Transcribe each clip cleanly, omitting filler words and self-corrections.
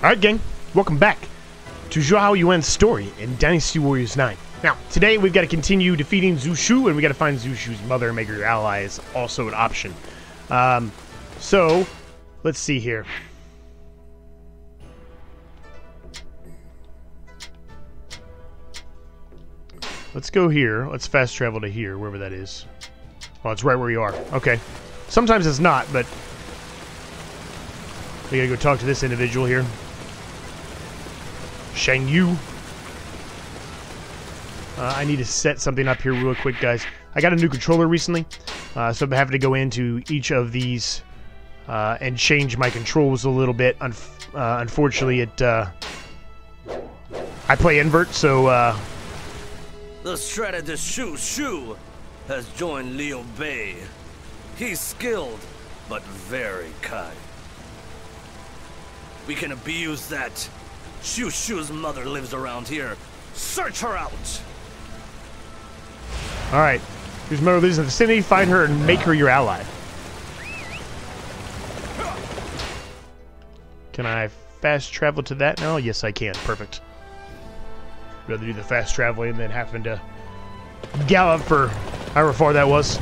Alright gang, welcome back to Xiahou Yuan's story in Dynasty Warriors 9. Now, today we've got to continue defeating Zushu, and we got to find Zushu's mother and make her ally is also an option. So, let's see here. Let's go here. Let's fast travel to here, wherever that is. Oh, it's right where you are. Okay. Sometimes it's not, but we gotta go talk to this individual here. Shang Yu. I need to set something up here real quick, guys. I got a new controller recently, so I'm having to go into each of these and change my controls a little bit. Unfortunately, I play invert, so... The strategist Xu Xu has joined Liu Bei. He's skilled, but very kind. We can abuse that. Xu Xu's mother lives around here. Search her out! Alright. Whose mother lives in the vicinity, find her and make her your ally. Can I fast travel to that now? Yes, I can. Perfect. I'd rather do the fast traveling than having to gallop for however far that was.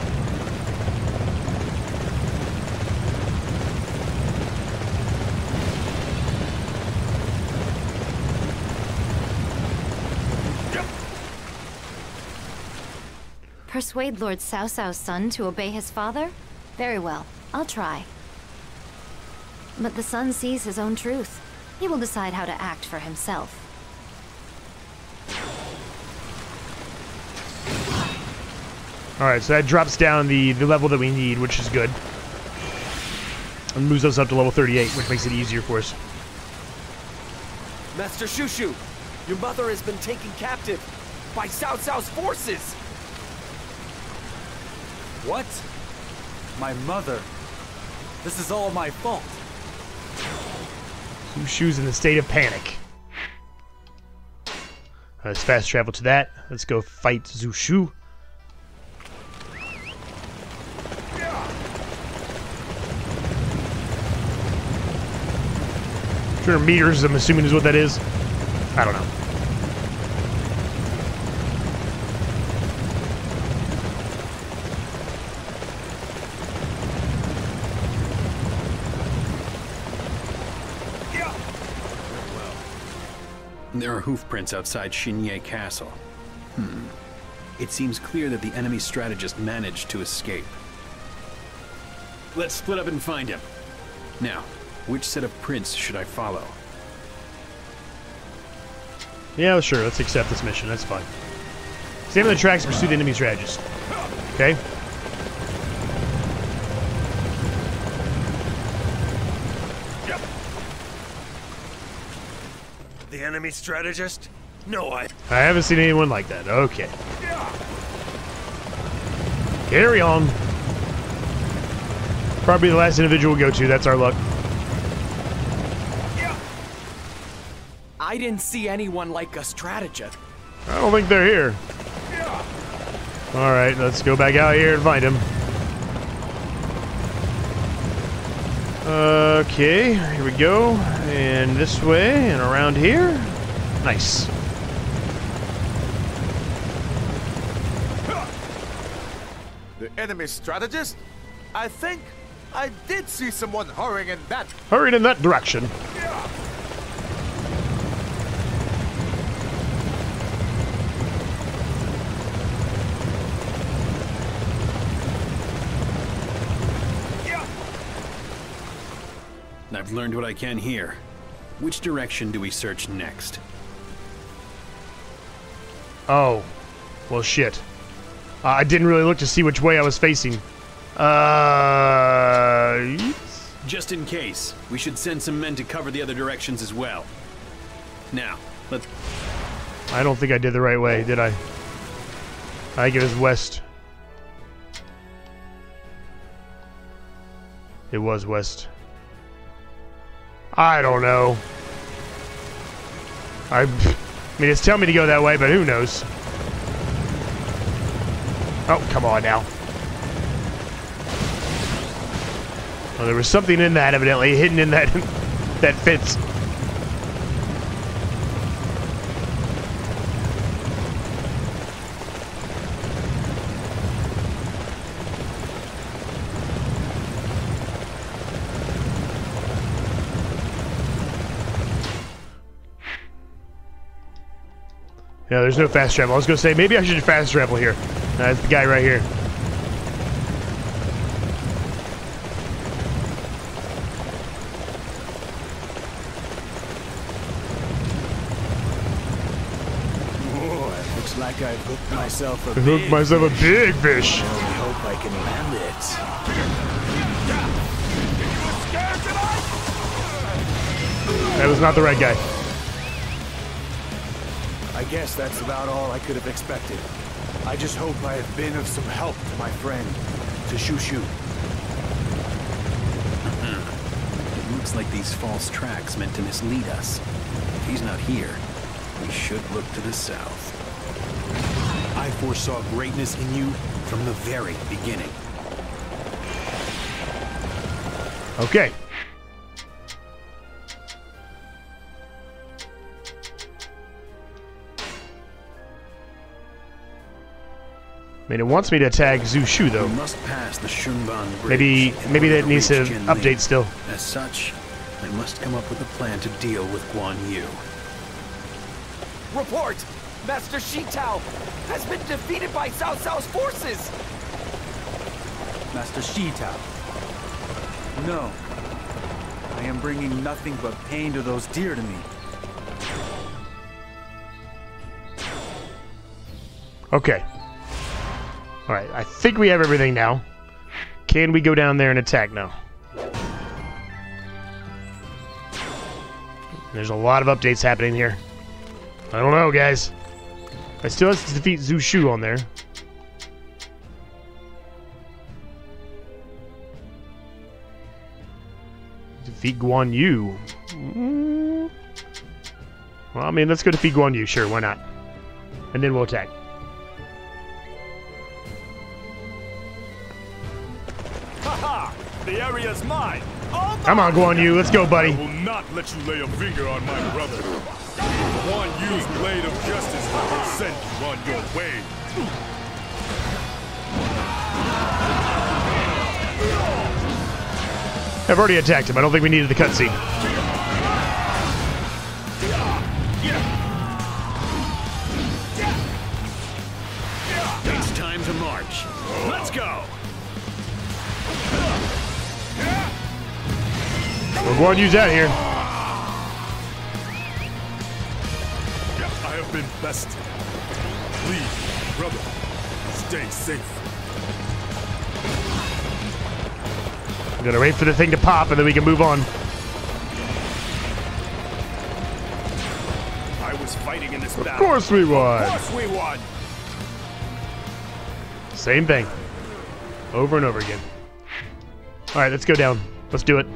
Persuade Lord Cao Cao's son to obey his father? Very well, I'll try. But the son sees his own truth. He will decide how to act for himself. Alright, so that drops down the level that we need, which is good. And moves us up to level 38, which makes it easier for us. Master Xu Xu, your mother has been taken captive by Cao Cao's forces! What? My mother? This is all my fault. Zushu's in a state of panic. Let's fast travel to that. Let's go fight Zushu. Yeah. 200 meters, I'm assuming, is what that is. I don't know. There are hoof prints outside Xinye Castle. It seems clear that the enemy strategist managed to escape. Let's split up and find him. Now, which set of prints should I follow? Yeah, sure, let's accept this mission, that's fine. Examine the tracks, pursue the enemy strategist. Okay. Enemy strategist? No, I haven't seen anyone like that. Okay. Yeah. Carry on. Probably the last individual we go to. That's our luck. Yeah. I didn't see anyone like a strategist. I don't think they're here. Yeah. All right, let's go back out here and find him. Okay, here we go, and this way, and around here. Nice. The enemy strategist? I think I did see someone hurrying in that... Hurrying in that direction. Yeah. I've learned what I can here. Which direction do we search next? Oh. Well, shit. I didn't really look to see which way I was facing. Just in case, we should send some men to cover the other directions as well. Now, let's... I don't think I did the right way, did I? I think it was west. It was west. I don't know. I mean, it's telling me to go that way, but who knows? Oh, come on now. Well, there was something in that, evidently, hidden in that fence. No, there's no fast travel. I was gonna say maybe I should fast travel here. That's the guy right here. Like I hooked myself a big fish. I hope I can land it. That was not the right guy. I guess that's about all I could have expected. I just hope I have been of some help to my friend, to Xu Xu. It looks like these false tracks meant to mislead us. If he's not here, we should look to the south. I foresaw greatness in you from the very beginning. Okay. I mean, it wants me to tag Zushu though. We must pass the Shangban bridge. Maybe that needs to update still. As such, I must come up with a plan to deal with Guan Yu. Report! Master Shitao has been defeated by Cao Cao's forces! Master Shitao. No. I am bringing nothing but pain to those dear to me. Okay. Alright, I think we have everything now. Can we go down there and attack now? There's a lot of updates happening here. I don't know, guys. I still have to defeat Zhu Shu on there. Defeat Guan Yu. Well, I mean, let's go defeat Guan Yu. Sure, why not? And then we'll attack. Haha! The area's mine. Come on, Guan Yu. Let's go, buddy. I will not let you lay a finger on my brother. Guan Yu's blade of justice will send you on your way. I've already attacked him. I don't think we needed the cutscene. It's time to march. Let's go. Well, Guan Yu's out here. Been bested. Please, brother, stay safe. I'm gonna wait for the thing to pop and then we can move on. I was fighting in this battle. Of course we won. Of course we won. Same thing. Over and over again. Alright, let's go down. Let's do it.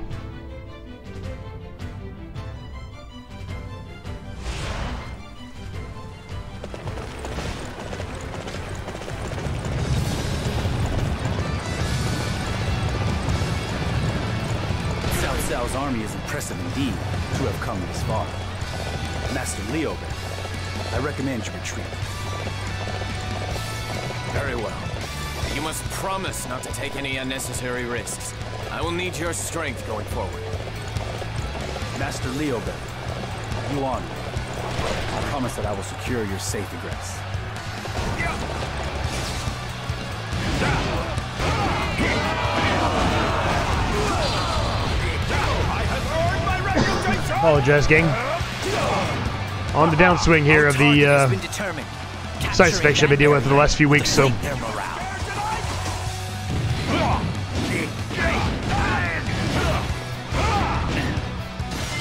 Indeed, to have come this far. Master Liu Bei, I recommend you retreat. Very well. You must promise not to take any unnecessary risks. I will need your strength going forward. Master Liu Bei, you honor me. I promise that I will secure your safe egress. Apologize, gang. On the downswing here of the science fiction I've been dealing with for the last few weeks, so.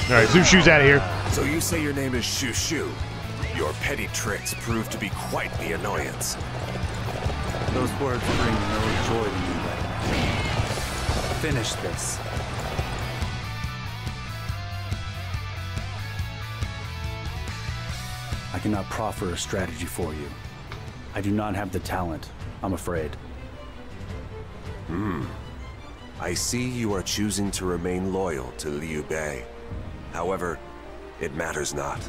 Alright, Zushu's out of here. So you say your name is Xu Xu. Your petty tricks prove to be quite the annoyance. Those words bring no joy to me right now. Finish this. I cannot proffer a strategy for you. I do not have the talent, I'm afraid. I see you are choosing to remain loyal to Liu Bei. However, it matters not.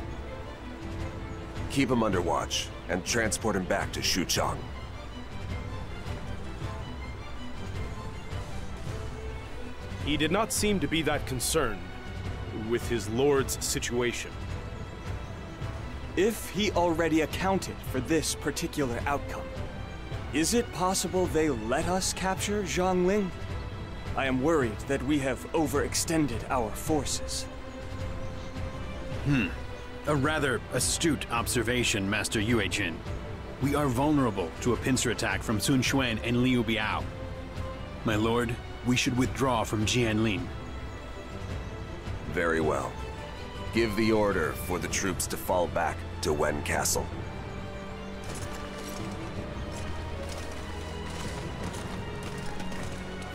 Keep him under watch and transport him back to Xuchang. He did not seem to be that concerned with his lord's situation. If he already accounted for this particular outcome, is it possible they let us capture Zhang Ling? I am worried that we have overextended our forces. A rather astute observation, Master Yue Jin. We are vulnerable to a pincer attack from Sun Quan and Liu Biao. My lord, we should withdraw from Jianlin. Very well. Give the order for the troops to fall back to Wen Castle.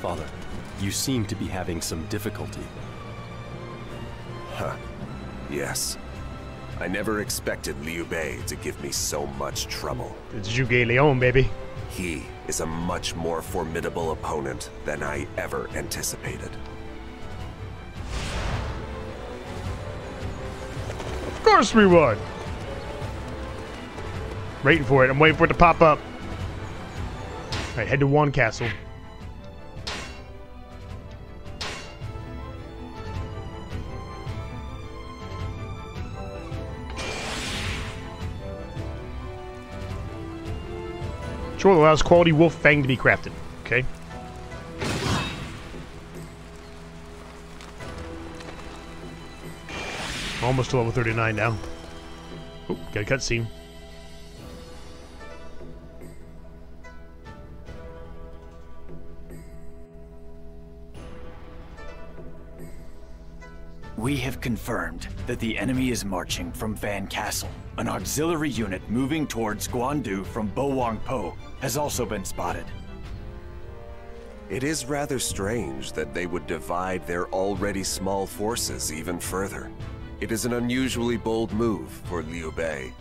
Father, you seem to be having some difficulty. Yes. I never expected Liu Bei to give me so much trouble. It's Zhuge Liang, baby. He is a much more formidable opponent than I ever anticipated. Of course we would. Waiting for it. I'm waiting for it to pop up. All right, head to Wan Castle. Allows quality wolf fang to be crafted. Okay. Almost to level 39 now. Oop, got a cutscene. We have confirmed that the enemy is marching from Fan Castle. An auxiliary unit moving towards Guan Yu from Bo Wang Po has also been spotted. It is rather strange that they would divide their already small forces even further. It is an unusually bold move for Liu Bei.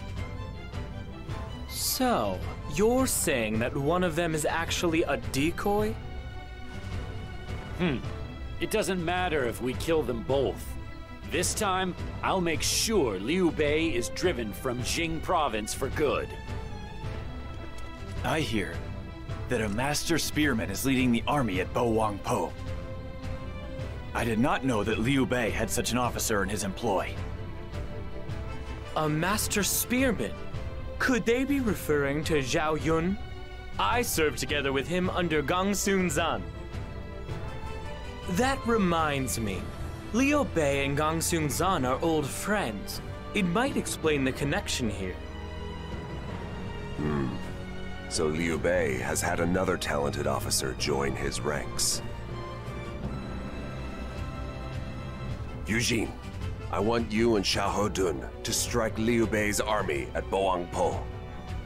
So, you're saying that one of them is actually a decoy? It doesn't matter if we kill them both. This time, I'll make sure Liu Bei is driven from Jing Province for good. I hear that a master spearman is leading the army at Bo Wang Po. I did not know that Liu Bei had such an officer in his employ. A master spearman? Could they be referring to Zhao Yun? I served together with him under Gongsun Zan. That reminds me. Liu Bei and Gongsun Zan are old friends. It might explain the connection here. So Liu Bei has had another talented officer join his ranks. Yujin, I want you and Xiahou Dun to strike Liu Bei's army at Bo Wang Po.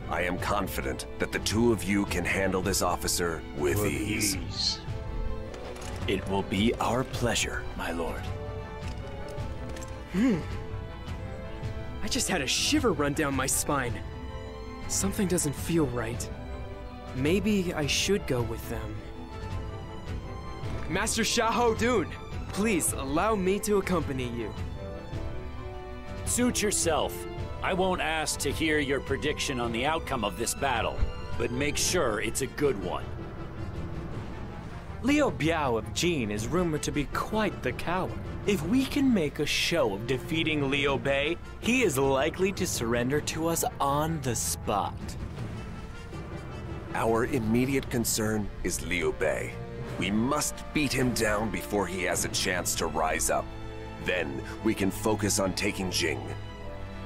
I am confident that the two of you can handle this officer with ease. It will be our pleasure, my lord. I just had a shiver run down my spine. Something doesn't feel right. Maybe I should go with them. Master Xiahou Dun, please allow me to accompany you. Suit yourself. I won't ask to hear your prediction on the outcome of this battle, but make sure it's a good one. Liu Biao of Jin is rumored to be quite the coward. If we can make a show of defeating Liu Bei, he is likely to surrender to us on the spot. Our immediate concern is Liu Bei. We must beat him down before he has a chance to rise up. Then we can focus on taking Jing.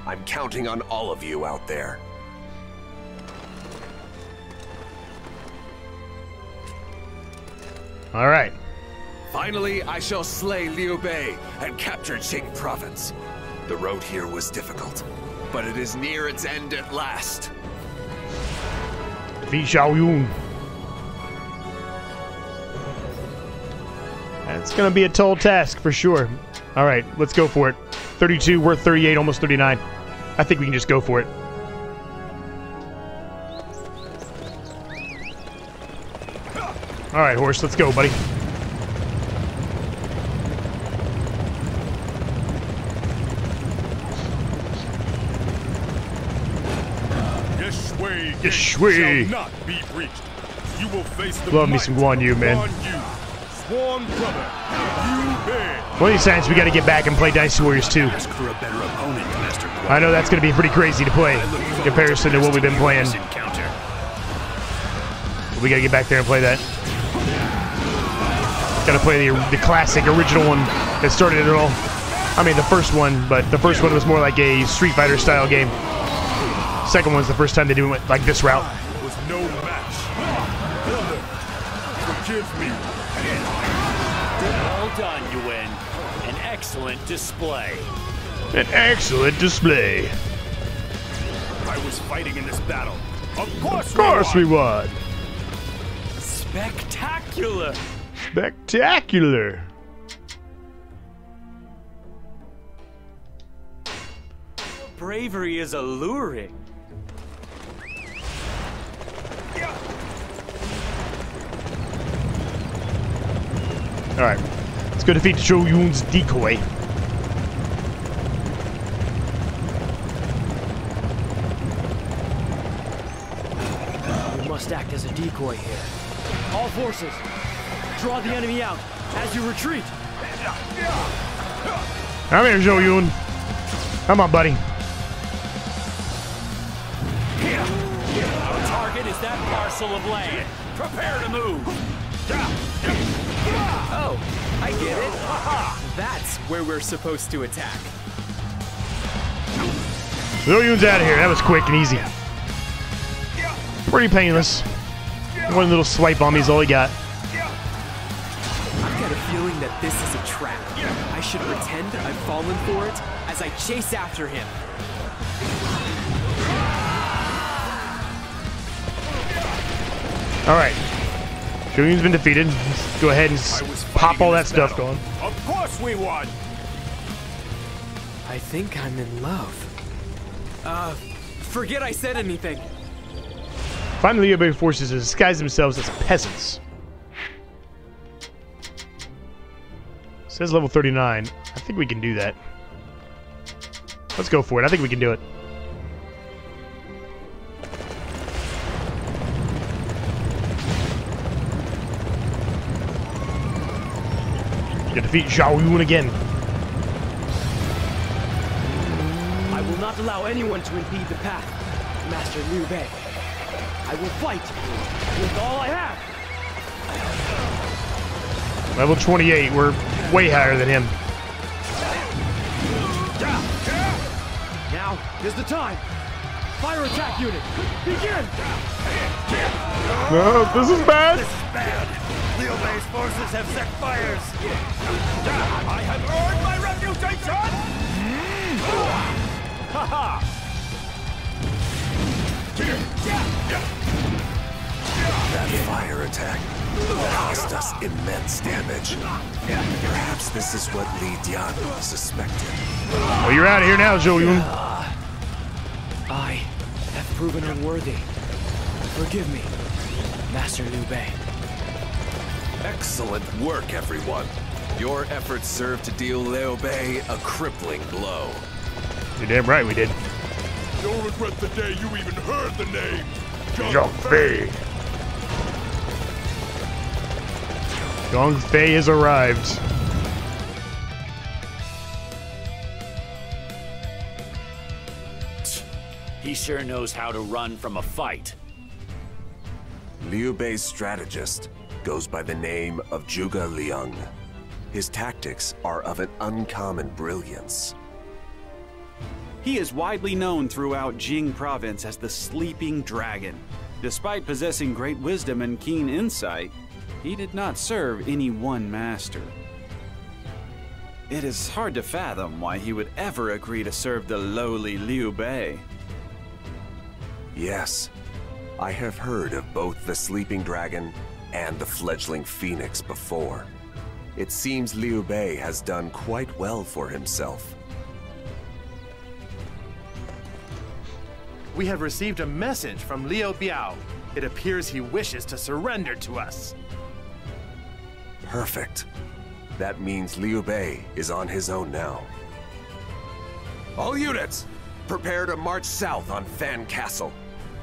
I'm counting on all of you out there. All right. Finally, I shall slay Liu Bei and capture Jing Province. The road here was difficult, but it is near its end at last. Defeat Zhao Yun. That's going to be a tall task for sure. All right, let's go for it. 32, we're 38, almost 39. I think we can just go for it. All right, horse, let's go, buddy. This way, shall not be breached. You will face the Love me some Guan Yu, man. Guan Yu, sworn brother, Liu Bei. One of these times we got to get back and play Dynasty Warriors 2. I know that's going to be pretty crazy to play in comparison to what we've been playing. We got to get back there and play that. Got to play the classic original one that started it all. I mean the first one, but the first one was more like a Street Fighter style game. Second one's the first time they do it like this route. Was no match. Brother, forgive me. Well done, you win. An excellent display. An excellent display. I was fighting in this battle. Of course we won. Spectacular. Spectacular. Bravery is alluring. All right, let's go defeat Zhao Yun's decoy. We must act as a decoy here. All forces, draw the enemy out as you retreat. I'm here, Zhao Yun. Come on, buddy. Our target is that parcel of land. Prepare to move. Oh, I get it. That's where we're supposed to attack. Zhao Yun's out of here. That was quick and easy. Pretty painless. One little swipe on me is all he got. I've got a feeling that this is a trap. I should pretend I've fallen for it as I chase after him. All right. Zhao Yun's been defeated. Let's go ahead and pop all that stuff going. Of course we won! I think I'm in love. Forget I said anything. Finally, Liu Bei forces to disguise themselves as peasants. It says level 39. I think we can do that. Let's go for it. I think we can do it. You defeat Zhao Yun again. I will not allow anyone to impede the path, Master Liu Bei. I will fight with all I have. Level 28, we're way higher than him. Now is the time. Fire attack unit, begin! No, this is bad. This is bad. Liu Bei's forces have set fires. I have earned my reputation. Ha ha! That fire attack caused us immense damage. Perhaps this is what Li Dian suspected. Well, you're out of here now, Zhao Yun. I have proven unworthy. Forgive me, Master Liu Bei. Excellent work, everyone. Your efforts served to deal Liu Bei a crippling blow. You're damn right we did. You'll regret the day you even heard the name. Zhang Fei. Zhang Fei has arrived. He sure knows how to run from a fight. Liu Bei's strategist goes by the name of Zhuge Liang. His tactics are of an uncommon brilliance. He is widely known throughout Jing Province as the Sleeping Dragon. Despite possessing great wisdom and keen insight, he did not serve any one master. It is hard to fathom why he would ever agree to serve the lowly Liu Bei. Yes, I have heard of both the Sleeping Dragon and the Fledgling Phoenix before. It seems Liu Bei has done quite well for himself. We have received a message from Liu Biao. It appears he wishes to surrender to us. Perfect. That means Liu Bei is on his own now. All units, prepare to march south on Fan Castle.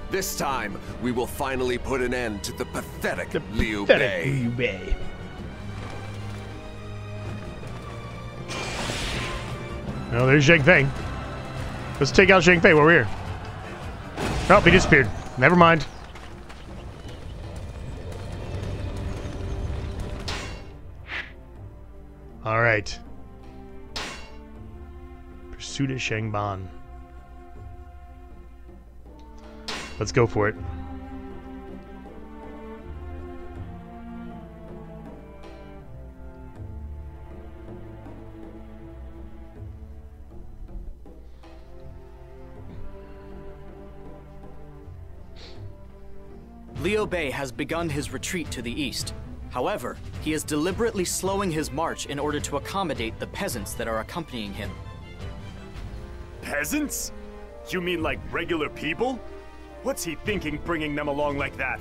This time, we will finally put an end to the pathetic Liu Bei. No, there's Zhang Fei. Let's take out Zhang Fei while we're here. Oh, he disappeared. Never mind. All right. Pursuit of Shangban. Let's go for it. Liu Bei has begun his retreat to the east. However, he is deliberately slowing his march in order to accommodate the peasants that are accompanying him. Peasants? You mean like regular people? What's he thinking bringing them along like that?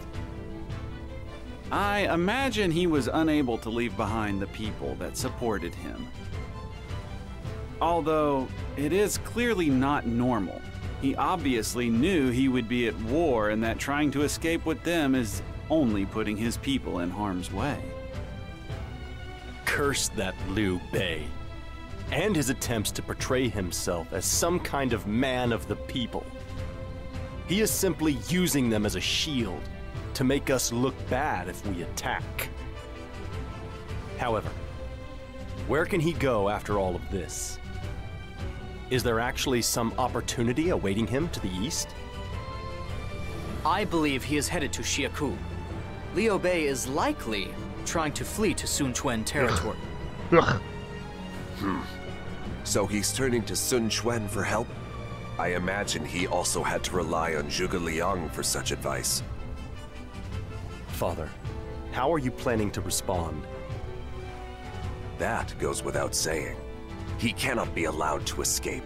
I imagine he was unable to leave behind the people that supported him. Although, it is clearly not normal. He obviously knew he would be at war and that trying to escape with them is only putting his people in harm's way. Curse that Liu Bei, and his attempts to portray himself as some kind of man of the people. He is simply using them as a shield to make us look bad if we attack. However, where can he go after all of this? Is there actually some opportunity awaiting him to the east? I believe he is headed to Xiaku. Liu Bei is likely trying to flee to Sun Quan territory. So he's turning to Sun Quan for help? I imagine he also had to rely on Zhuge Liang for such advice. Father, how are you planning to respond? That goes without saying. He cannot be allowed to escape.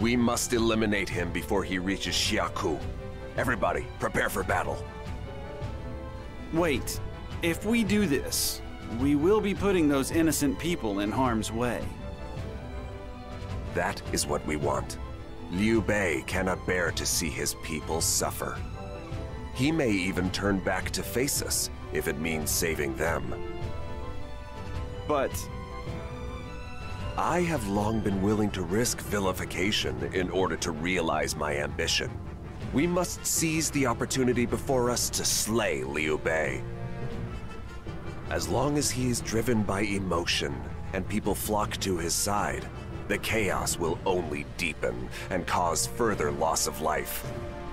We must eliminate him before he reaches Xiaku. Everybody, prepare for battle. Wait, if we do this, we will be putting those innocent people in harm's way. That is what we want. Liu Bei cannot bear to see his people suffer. He may even turn back to face us, if it means saving them. But I have long been willing to risk vilification in order to realize my ambition. We must seize the opportunity before us to slay Liu Bei. As long as he is driven by emotion and people flock to his side, the chaos will only deepen and cause further loss of life.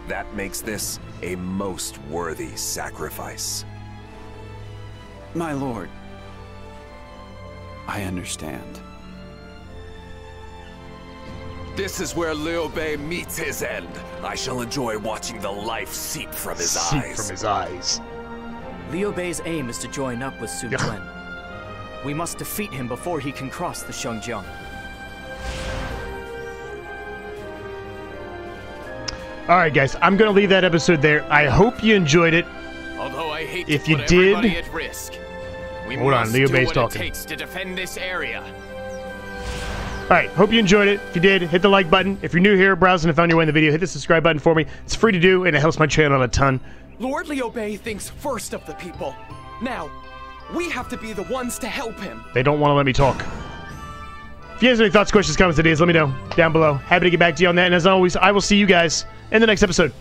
That makes this a most worthy sacrifice. My lord, I understand. This is where Liu Bei meets his end. I shall enjoy watching the life seep from his eyes. Liu Bei's aim is to join up with Sun Quan. We must defeat him before he can cross the Shengjiang. All right, guys, I'm going to leave that episode there. I hope you enjoyed it. Although I hate if you did, at risk, we hold on, Liu Bei's talking. It takes to defend this area. Alright, hope you enjoyed it. If you did, hit the like button. If you're new here, browsing and found your way in the video, hit the subscribe button for me. It's free to do, and it helps my channel a ton. Lord Liu Bei thinks first of the people. Now, we have to be the ones to help him. They don't want to let me talk. If you guys have any thoughts, questions, comments, ideas, let me know down below. Happy to get back to you on that, and as always, I will see you guys in the next episode.